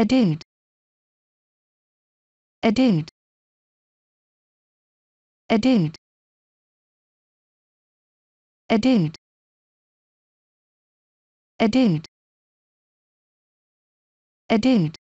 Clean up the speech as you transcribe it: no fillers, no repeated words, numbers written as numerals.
Ahdoot. Ahdoot. Ahdoot. Ahdoot. Ahdoot. Ahdoot.